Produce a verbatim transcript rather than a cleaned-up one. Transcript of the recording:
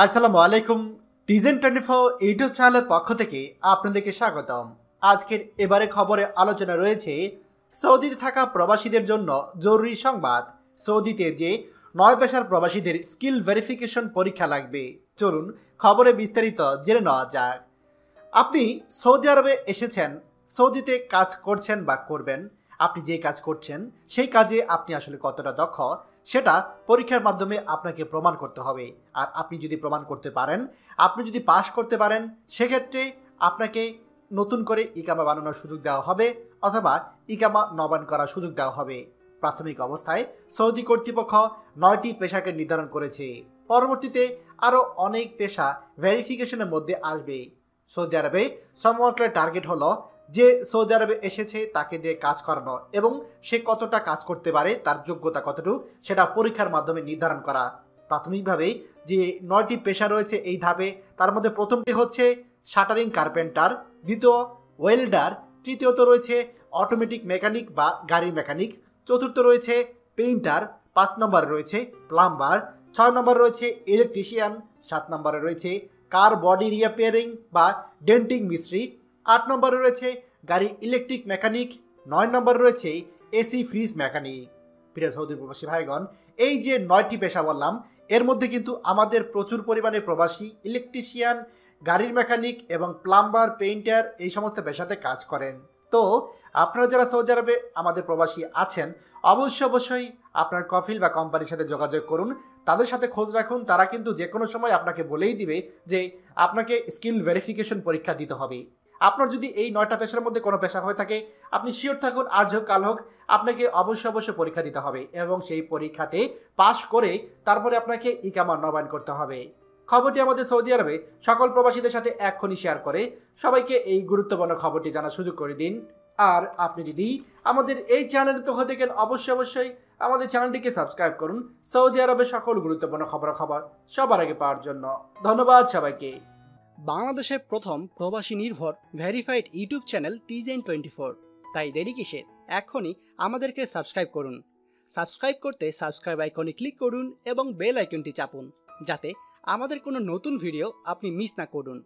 আসসালামু আলাইকুম টিজেন twenty four YouTube চ্যানেলের পক্ষ থেকে আপনাদেরকে স্বাগতম। আজকের এবারে খবরে আলোচনা রয়েছে সৌদিতে থাকা প্রবাসীদের জন্য জরুরি সংবাদ, সৌদিতে যে নয় পেশার প্রবাসীদের স্কিল ভেরিফিকেশন পরীক্ষা লাগবে। চলুন খবরে বিস্তারিত জেনে নেওয়া যাক। আপনি সৌদি আরবে এসেছেন, সৌদিতে কাজ করছেন বা করবেন, আপনি যে কাজ করছেন সেই কাজে আপনি আসলে কতটা দক্ষ সেটা পরীক্ষার মাধ্যমে আপনাকে প্রমাণ করতে হবে। আর আপনি যদি প্রমাণ করতে পারেন, আপনি যদি পাস করতে পারেন, সেক্ষেত্রে আপনাকে নতুন করে ইকামা বানানোর সুযোগ দেওয়া হবে অথবা ইকামা নবায়ন করার সুযোগ দেওয়া হবে। প্রাথমিক অবস্থায় সৌদি কর্তৃপক্ষ নয়টি পেশাকে নির্ধারণ করেছে, পরবর্তীতে আরও অনেক পেশা ভেরিফিকেশনের মধ্যে আসবে। সৌদি আরবে সমগ্র টার্গেট হলো যে সৌদি আরবে এসেছে তাকে দিয়ে কাজ করানো এবং সে কতটা কাজ করতে পারে, তার যোগ্যতা কতটুকু সেটা পরীক্ষার মাধ্যমে নির্ধারণ করা। প্রাথমিকভাবে যে নয়টি পেশা রয়েছে এই ধাপে, তার মধ্যে প্রথমটি হচ্ছে শাটারিং কার্পেন্টার, দ্বিতীয় ওয়েল্ডার, তৃতীয়ত রয়েছে অটোমেটিক মেকানিক বা গাড়ির মেকানিক, চতুর্থ রয়েছে পেইন্টার, পাঁচ নম্বরে রয়েছে প্লাম্বার, ছয় নম্বরে রয়েছে ইলেকট্রিশিয়ান, সাত নম্বরে রয়েছে কার বডি রিপেয়ারিং বা ডেন্টিং মিস্ত্রি, আট নম্বরে রয়েছে গাড়ি ইলেকট্রিক মেকানিক, নয় নম্বরে রয়েছে এসি ফ্রিজ মেকানিক। প্রিয় সৌদি প্রবাসী ভাইগণ, এই যে নয়টি পেশা বললাম এর মধ্যে কিন্তু আমাদের প্রচুর পরিমাণে প্রবাসী ইলেকট্রিশিয়ান, গাড়ির মেকানিক এবং প্লাম্বার, পেইন্টার এই সমস্ত পেশাতে কাজ করেন। তো আপনারা যারা সৌদি আরবে আমাদের প্রবাসী আছেন, অবশ্যই অবশ্যই আপনার কফিল বা কোম্পানির সাথে যোগাযোগ করুন, তাদের সাথে খোঁজ রাখুন। তারা কিন্তু যে কোনো সময় আপনাকে বলেই দিবে যে আপনাকে স্কিল ভেরিফিকেশন পরীক্ষা দিতে হবে। আপনার যদি এই নয়টা পেশার মধ্যে কোনো পেশা হয়ে থাকে, আপনি শিওর থাকুন আজ হোক কাল হোক আপনাকে অবশ্যই অবশ্যই পরীক্ষা দিতে হবে এবং সেই পরীক্ষাতে পাশ করে তারপরে আপনাকে ইকামা নবায়ন করতে হবে। খবরটি আমাদের সৌদি আরবে সকল প্রবাসীদের সাথে এক্ষুনি শেয়ার করে সবাইকে এই গুরুত্বপূর্ণ খবরটি জানার সুযোগ করে দিন। আর আপনি যদি আমাদের এই চ্যানেল তো হয়ে থাকেন, অবশ্যই অবশ্যই আমাদের চ্যানেলটিকে সাবস্ক্রাইব করুন সৌদি আরবের সকল গুরুত্বপূর্ণ খবরাখবর সবার আগে পাওয়ার জন্য। ধন্যবাদ সবাইকে। বাংলাদেশের প্রথম প্রবাসী নির্ভর ভেরিফাইড ইউটিউব চ্যানেল টিজেন টোয়েন্টি ফোর, তাই দেরি কিসের, এখনই আমাদেরকে সাবস্ক্রাইব করুন। সাবস্ক্রাইব করতে সাবস্ক্রাইব আইকনে ক্লিক করুন এবং বেল আইকনটি চাপুন যাতে আমাদের কোনো নতুন ভিডিও আপনি মিস না করুন।